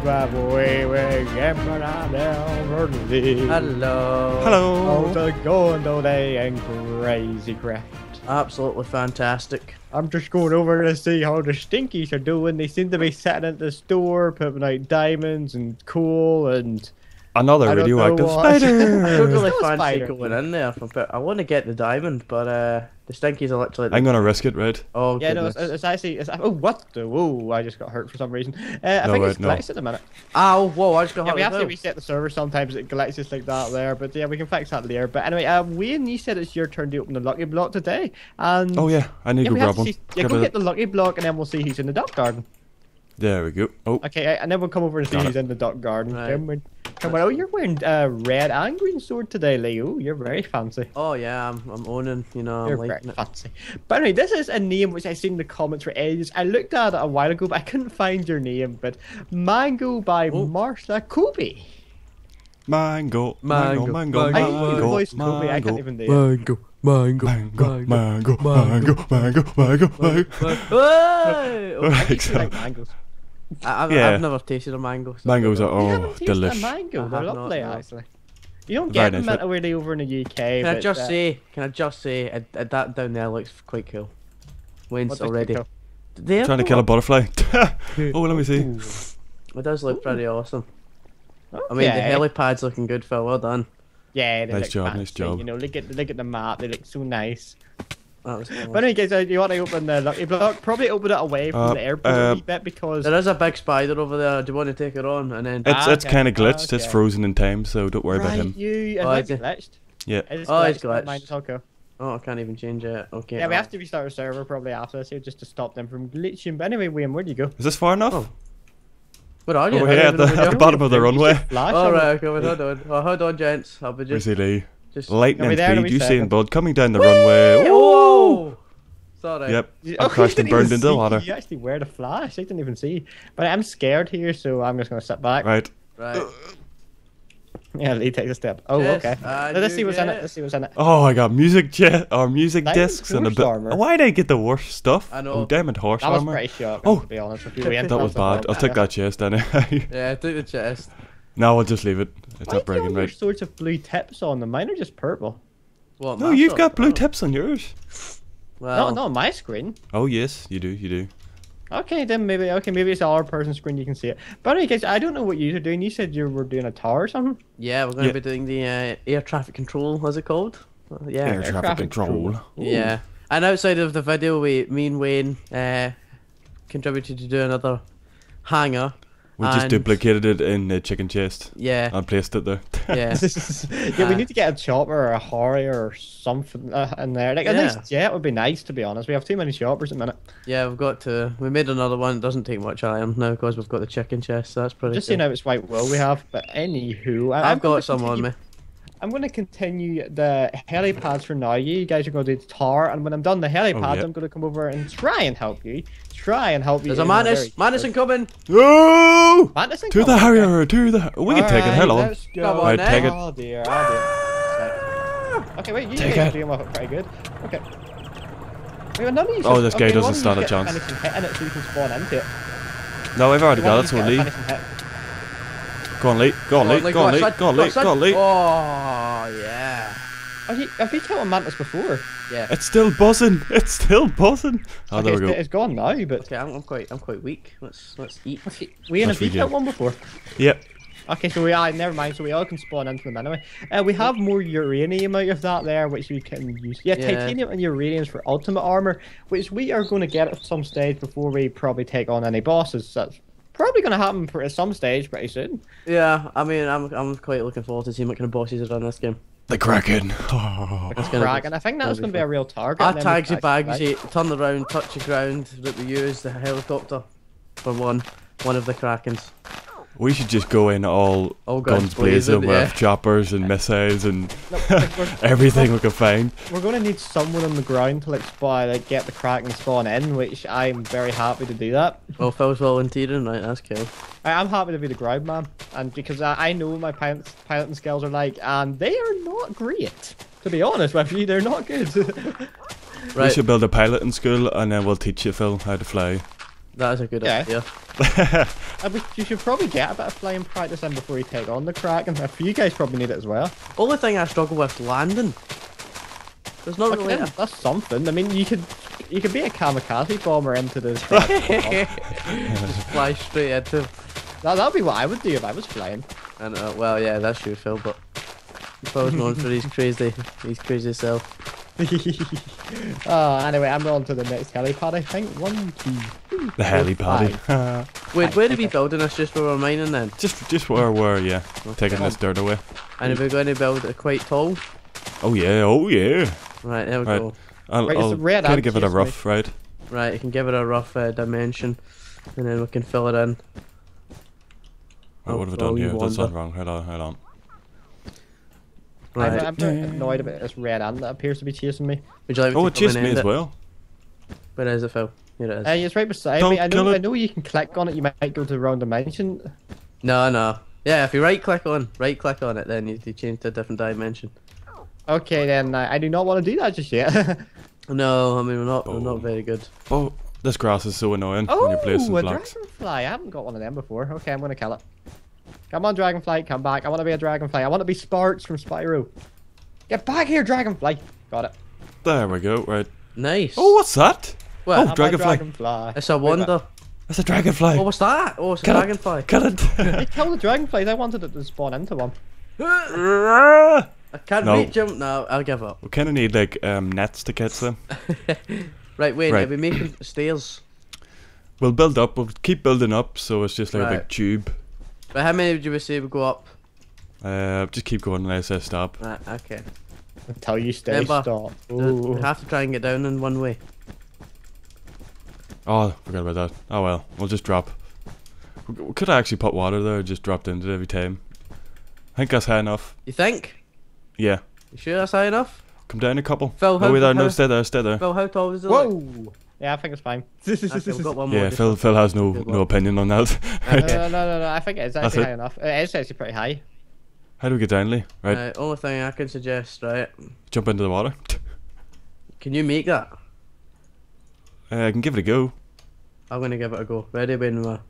driveway where gambling on elderly. Hello. Hello. Oh, the golden day and Crazy Craft. Absolutely fantastic. I'm just going over to see how the stinkies are doing. They seem to be sat at the store, putting out diamonds and coal and... Another radioactive spider! I don't really fancy going in there. I want to get the diamond, but the stinkies are literally... I'm going to risk it, right? Oh, yeah, goodness. No, it's actually... It's, oh, what? Whoa, I just got hurt for some reason. I think it's glitched at the minute. Ow, whoa, I just got hurt. Yeah, we have to reset the server sometimes. It glitches like that there, but yeah, we can fix that later. But anyway, Wayne, you said it's your turn to open the lucky block today. And oh, yeah, I need to grab one. Yeah, go get the lucky block, and then we'll see who's in the duck garden. There we go. Oh. Okay, and then we'll come over and see who's in the duck garden. Right. Oh, you're wearing red and green sword today, Leo. You're very fancy. Oh, yeah, I'm owning, you know. You're very fancy. But anyway, this is a name which I've seen in the comments for ages. I looked at it a while ago, but I couldn't find your name. But Mango by Martha Kobe. Mango, mango, mango, mango, mango, mango, I can't even do it. Mango, mango, mango, mango, mango, mango, mango, mango. I've never tasted a mango. So mangoes are delicious. A mango, they're lovely actually. You don't get them really over in the UK. Can I just say? Can I just say that down there looks quite cool. When's already? They're trying to kill a butterfly. Oh, let me see. It does look pretty awesome. I mean, the helipad's looking good, Phil. Well done. Yeah, they look fancy. Nice job. You know, look at the map. They look so nice. But anyway, guys, you want to open the lucky block? Probably open it away from the airport a wee bit because there is a big spider over there. Do you want to take it on? And then it's kind of glitched. It's frozen in time, so don't worry about him. It's glitched. Yeah. It's glitched. Oh, I can't even change it. Okay. Yeah, we have to restart our server probably after this here just to stop them from glitching. But anyway, William, where do you go? Is this far enough? Oh. What are you? Over here at the bottom of the runway. All right, okay, hold on. Oh, hold on, gents. I'll be just. Just lightning speed, you saying, bud, coming down the runway. Oh! Sorry. Yep. I crashed and burned into the ladder. You actually wear the flash. I didn't even see. But I'm scared here, so I'm just going to step back. Right. Yeah, Lee takes a step. Oh, yes, okay. Let's see what's in it. Let's see what's in it. Oh, I got music music discs and a bit. Why did I get the worst stuff? I know. Oh, damn it, horse armor. That was pretty sharp, to be honest with you. That was bad. I'll take that chest anyway. Yeah, take the chest. No, I'll just leave it. It's not breaking right. Sorts of blue tips on them. Mine are just purple. Well, no, you've got blue tips on yours. Well, not on my screen. Oh yes, you do. You do. Okay, then maybe. Okay, maybe it's our person's screen. You can see it. But anyway, guys, I don't know what you are doing. You said you were doing a tower or something. Yeah, we're going to be doing the air traffic control. What's it called? Yeah, air traffic control. Yeah, and outside of the video, me and Wayne contributed to do another hangar. We just duplicated it in the chicken chest. Yeah. And placed it there. Yeah. Yeah, we need to get a chopper or a Harrier or something in there. Like, a nice jet would be nice, to be honest. We have too many choppers at the minute. Yeah, we've got to. We made another one. It doesn't take much iron now because we've got the chicken chest. So that's pretty just cool. Seeing how it's white wool we have. But anywho, I've got some on me. I'm going to continue the helipads for now. You guys are going to do the tower, and when I'm done the helipads, I'm going to come over and try and help you. There's a Manus incoming! No! Manus incoming! To the Harrier! To the... We can take it, hello. Let's go. Come on, take it. Oh dear, oh dear. Okay, wait, you guys are doing pretty good. Okay. Wait, oh, this guy doesn't stand a chance. So you can spawn into it. No, I've already got it, so we'll leave. Go on, Lee. Go on, Lee. Go on, Lee. Go on, Lee. Go on, Lee. Oh, yeah. Have you killed a mantis before? Yeah. It's still buzzing. It's still buzzing. Oh, okay, there we go. It's gone now, but okay, I'm quite weak. Let's eat. We have killed one before. Yep. Okay, so never mind. So we all can spawn into them anyway. We have more uranium out of that there, which we can use. Yeah, titanium and uranium for ultimate armor, which we are going to get at some stage before we probably take on any bosses. That's probably going to happen at some stage pretty soon. Yeah, I mean, I'm quite looking forward to seeing what kind of bosses are in this game. The Kraken. Oh. The Kraken. I think that's going to be a real target. I tag your bags, you turn around, touch the ground that we use, the helicopter for one of the Krakens. We should just go in all guns blazing with choppers and missiles and everything we can find. We're going to need someone on the ground to get the Kraken spawn in, which I'm very happy to do that. Well, Phil's volunteering, right? That's cool. I'm happy to be the ground man, and because I know my piloting skills are and they are not great. To be honest with you, they're not good. Right. We should build a piloting school, and then we'll teach you, Phil, how to fly. That is a good idea. You should probably get a bit of flying practice in before you take on the Kraken. And you guys probably need it as well. Only thing I struggle with landing. There's not really. That's something. I mean, you could be a kamikaze bomber into the. Just fly straight into. That'd be what I would do if I was flying. And well, yeah, that's true, Phil. But if I was known for his crazy self. Anyway, I'm on to the next heli pad, I think. 1, 2, 3, the heli pad. Wait, where did we build in us just where we're mining then? Just where we're, yeah. Taking this dirt away. And we're going to build a quite tall. Oh yeah, oh yeah. Right, there we go. I'll try to give it a rough ride. Right, you can give it a rough dimension and then we can fill it in. Wait, what have I done here? That's not wrong. Hold on. Right. I'm annoyed about this red ant that appears to be chasing me. Would you like me to chase me as well? Where is it, Phil? Here it is. It's right beside me. I know you can click on it. You might go to the wrong dimension. No. Yeah, if you right click on it, then you need to change to a different dimension. Okay, then I do not want to do that just yet. No, I mean we're not very good. Oh, this grass is so annoying when you're placing blocks. Oh, a dragonfly! I haven't got one of them before. Okay, I'm gonna kill it. Come on, Dragonfly, come back. I want to be a Dragonfly. I want to be Sparks from Spyro. Get back here, Dragonfly. Got it. There we go, right. Nice. Oh, what's that? Well, oh, Dragonfly. It's a wonder. It's a Dragonfly. Oh, what's that? Oh, it's a Dragonfly. Kill it. I killed the Dragonflies. I wanted it to spawn into one. I can't reach him. No, I'll give up. We kind of need, like, nets to catch them. Right, wait. Right. Are we making stairs? We'll build up. We'll keep building up, so it's just like a big tube. But how many would you say would go up? Just keep going unless they stop. Right, okay. Until you stay stop. We have to try and get down in one way. Oh, forgot about that. Oh well, we'll just drop. Could I actually put water there? Or just dropped into it every time. I think that's high enough. You think? Yeah. You sure that's high enough? Come down a couple. Phil, no, stay there. Phil, how tall is it? Whoa! Like? Yeah, I think it's fine. Actually, we've got one more. Yeah, Phil has no opinion on that. Right. No, I think it's actually high enough. It's actually pretty high. How do we get down, Lee? Right. Only thing I can suggest, right? Jump into the water. Can you make that? I can give it a go. I'm gonna give it a go. Ready, when we're...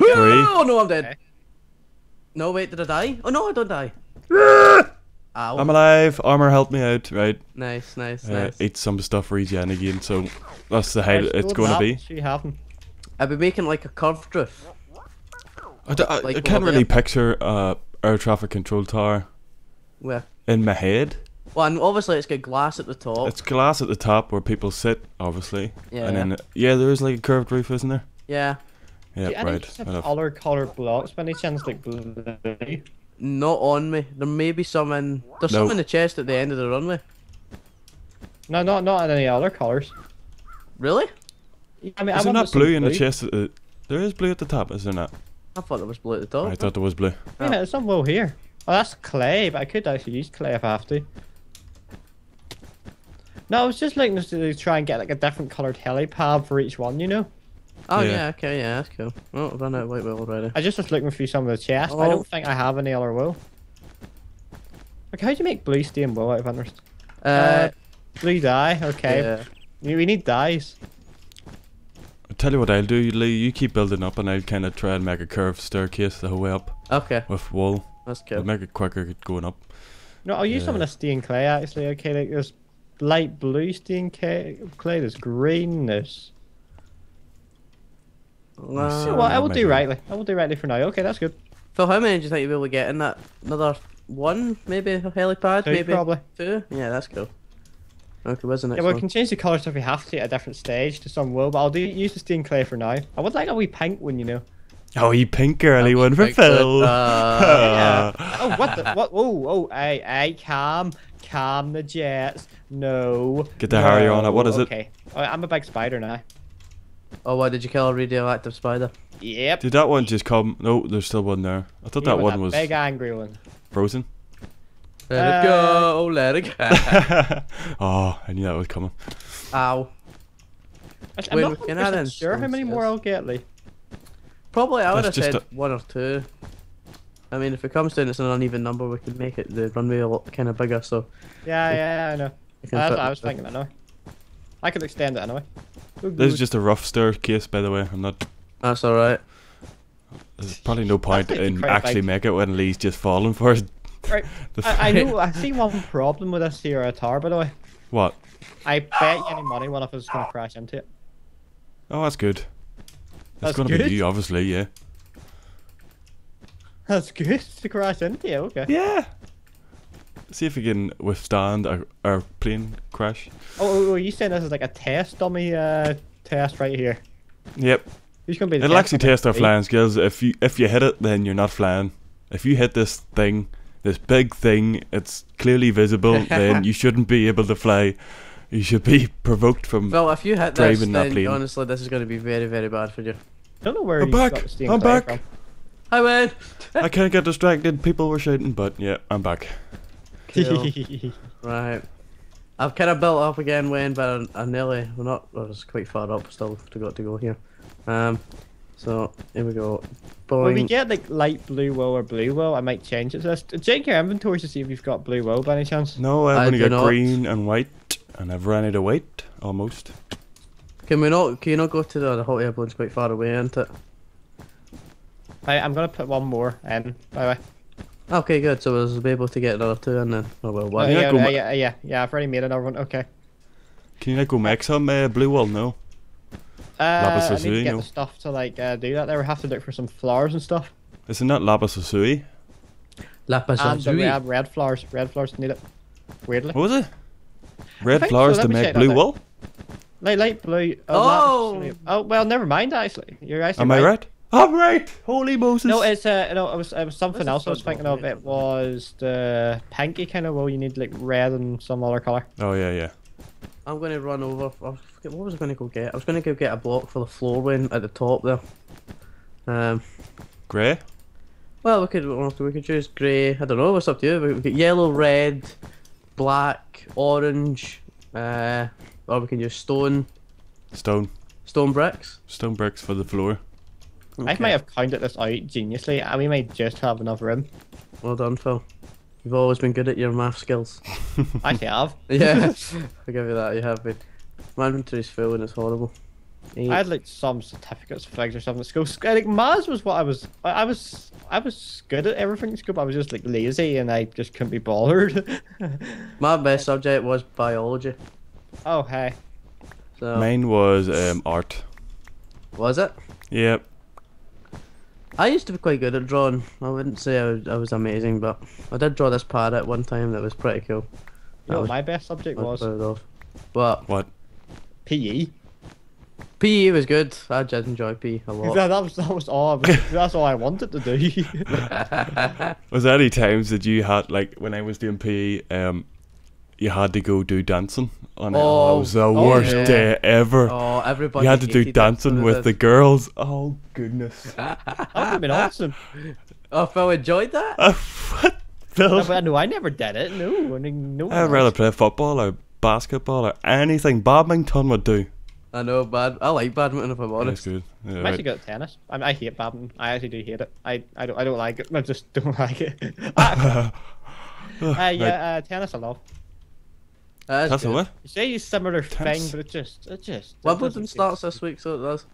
Oh no, I'm dead. Okay. No, wait, did I die? Oh no, I don't die. I'm alive. Armor helped me out. Right. Nice. Ate some stuff for easy and again. So that's the height it's going to be. I'll be making like a curved roof. I can't really picture air traffic control tower. Where? In my head. Well, and obviously it's got glass at the top. It's glass at the top where people sit, obviously. Yeah. And then there is like a curved roof, isn't there? Yeah. Yeah. Right. Other colour blocks, but any chance like blue? Not on me. There may be some in. There's some in the chest at the end of the runway. No, not in any other colours. Really? I mean, isn't that blue in the chest? There is blue at the top, isn't there? I thought there was blue at the top. I thought there was blue. Yeah, there's some blue here. Oh, that's clay, but I could actually use clay if I have to. No, I was just looking to try and get like a different coloured helipad for each one, you know? Oh yeah, okay, yeah, that's cool. Oh, I've run out of white wool already. I just was looking through some of the chests. Oh. I don't think I have any other wool. Like, how do you make blue steam wool out of interest? Blue dye, okay. Yeah. We need dyes. I'll tell you what I'll do, Lee. You keep building up and I'll kind of try and make a curved staircase the whole way up. Okay. With wool. That's cool. I'll make it quicker going up. No, I'll use some of the stained clay actually. Okay, like there's light blue stained clay, there's greenness. So what I will do rightly. I will do rightly for now. Okay, that's good. Phil, how many do you think you'll be able to get in that? Another one, maybe a helipad, maybe probably 2. Yeah, that's cool. Okay, where's the next one? Yeah, we can change the colours if we have to at a different stage to some wool, but I'll do use the stained clay for now. I would like a wee pink one, you know. Oh, you pink girly one for Phil. Yeah. Oh, what? What? Oh, hey, calm the jets. No. Get the Harry on it. What is it? Okay, I'm a big spider now. Oh, what did you kill a radioactive spider? Yep. Did that one just come? No, there's still one there. I thought that one was big angry one. Frozen. Let it go, let it go. Oh, I knew that was coming. Ow. I'm not 100% sure how many more I'll get, Lee. Probably I would have said 1 or 2. I mean, if it comes down, it's an uneven number. We could make it the runway a lot kind of bigger. So. Yeah, I know. That's what I was thinking. I know. I could extend it anyway. This is just a rough staircase, by the way. I'm not. That's alright. There's probably no point in actually making it when Lee's just falling for it. Right. I know. I see one problem with this here tower, by the way. What? I bet you any money one of us is gonna crash into it. Oh, that's good. That's gonna be you, obviously, yeah. That's good to crash into you. Okay. Yeah. See if we can withstand our plane crash. Oh, you saying this is like a test dummy test right here? Yep. Who's gonna be? It'll actually test our flying skills. If you hit it, then you're not flying. If you hit this thing, this big thing, it's clearly visible, then you shouldn't be able to fly. You should be provoked from driving. Well, if you hit this, then honestly, this is going to be very, very bad for you. I don't know where I'm back. I'm back. From. Hi, man. I can't get distracted. People were shouting, but yeah, I'm back. Cool. Right. I've kind of built up again, Wayne, but I nearly... We're not... I was quite far up still. Got to go here. So, here we go. Boing. When we get like light blue wool or blue wool, I might change it to this. Check your inventory to see if you've got blue wool by any chance. No, I've only got green and white, and I've run out of white, almost. Can you not go to the hot air balloon's quite far away, isn't it? I'm gonna put one more in, by the way. Okay, good, so we'll be able to get another two in then. Oh, well, one. Yeah, I've already made another one, okay. Can you not go make some blue wool now? I need to get the stuff to like do that. There we have to look for some flowers and stuff. Isn't that Lapis-sui? Lapis-sui. Red flowers. Red flowers need it. Weirdly. What was it? Red flowers so. To make blue wool. Light blue. Oh well, never mind. Actually, you're actually. Am I right? I'm right. Holy Moses. No, it's no. It was something else. I was thinking of. It was the pinky kind of wool. You need like red and some other color. Oh yeah. I'm going to run over. I forget, what was I going to go get? I was going to go get a block for the floor win at the top there. Grey? Well, we could choose grey. I don't know. What's up to you? We could yellow, red, black, orange, or we can use stone. Stone bricks. Stone bricks for the floor. Okay. I might have counted this out geniusly, and we might just have enough room. Well done, Phil. You've always been good at your math skills. I have. Yeah, I'll give you that, you have been. My inventory's full and it's horrible. I had like some certificates, flags or something at school. Like, maths was what I was good at everything at school, but I was just like lazy and I just couldn't be bothered. My best subject was biology. Oh, hey. So, mine was art. Was it? Yep. I used to be quite good at drawing. I wouldn't say I was amazing, but I did draw this parrot at one time that was pretty cool. No, my best subject was... What? PE. PE was good. I just enjoy PE a lot. That was all. That's all I wanted to do. Was there any times that you had, like, when I was doing PE, you had to go do dancing on it? Oh, it was the worst day ever. Oh, everybody! You had to do dancing with the girls. Oh goodness! That would have been awesome. Oh, Phil enjoyed that. What? No, I never did it. No. I'd rather play football or basketball or anything. Badminton would do. I know, I like badminton if I'm honest. That's good. Yeah, I'm actually good at tennis. I hate badminton. I actually do hate it. I don't like it. I just don't like it. Tennis I love. That's a what? You say a similar thing, but it just. Wimbledon starts this week, so it does.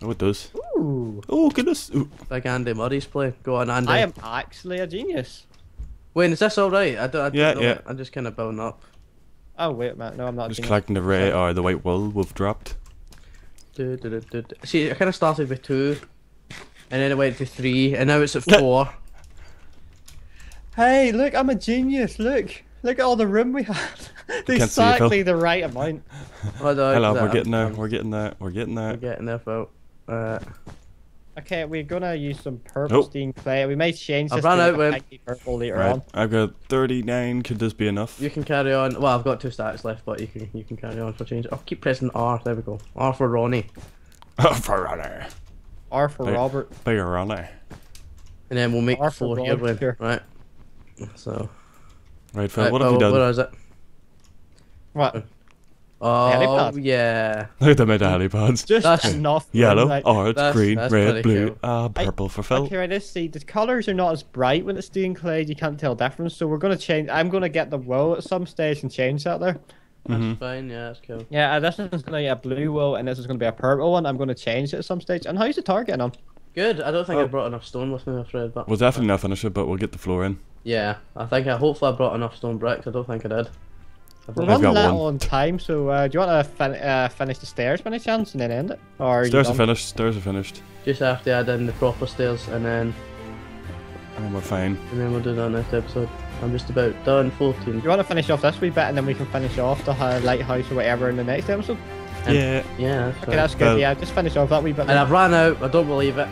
Oh, it does. Ooh. Oh goodness. Ooh. Like Andy Murray's play. Go on, Andy. I am actually a genius. Wait, is this all right? I don't know. I'm just kind of building up. Oh wait a minute, no, I'm not. Just collecting the red or the white wool we've dropped. See, I kind of started with 2, and then it went to 3, and now it's at 4. Hey, look! I'm a genius. Look at all the room we have. Exactly the right amount. Hold on. Hello, we're getting there, Phil. Okay, we're gonna use some purple steam clay. We may change this to purple later on. I've got 39. Could this be enough? You can carry on. Well, I've got 2 stacks left, but you can carry on for change. I'll keep pressing R. There we go. R for Ronnie. R for Ronnie. R for Robert. Big Ronnie. And then we'll make R for here. Right. So. Right, Phil, what have you done? What is it? What? Oh, yeah. Look at the many helipads. Just enough. Yellow, orange, green, red, blue, purple for Phil. Okay, right, let's see. The colours are not as bright when it's steam clay. You can't tell the difference. So we're going to change. I'm going to get the wool at some stage and change that there. That's fine, yeah, that's cool. Yeah, this is going to be a blue wool and this is going to be a purple one. I'm going to change it at some stage. And how's the targeting on? Good, I don't think I brought enough stone with me, I'm afraid. But... Well, definitely not finished it, but we'll get the floor in. Yeah, I think hopefully I brought enough stone bricks. I don't think I did. We're running that on time, so do you want to finish the stairs by any chance and then end it? Or stairs are finished, stairs are finished. Just have to add in the proper stairs and then... And we're fine. And then we'll do that next episode. I'm just about done, 14. Do you want to finish off this wee bit and then we can finish off the lighthouse or whatever in the next episode? Yeah. Yeah, that's okay, that's good, yeah, just finish off that wee bit. And I've ran out, I don't believe it.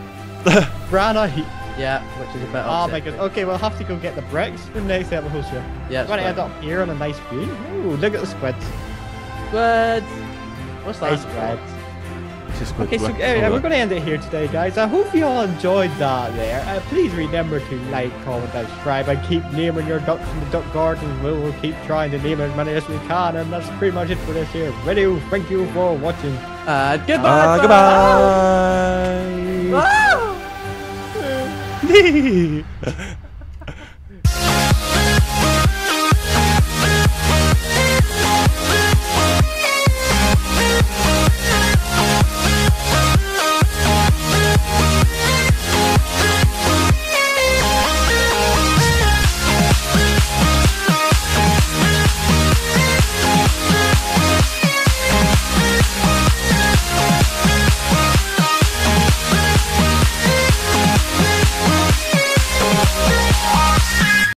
Ran out? Yeah, which is a bit upset. Oh my god, okay, we'll have to go get the bricks for the next episode. Yeah, we're going to end up here on a nice view. Ooh, look at the squids. Squids! What's that? Squids. Okay, so we're going to end it here today, guys. I hope you all enjoyed that there. Please remember to like, comment, and subscribe, and keep naming your ducks in the duck garden. We'll keep trying to name as many as we can, and that's pretty much it for this here video. Thank you for watching. Goodbye! Goodbye! Bye. Bye.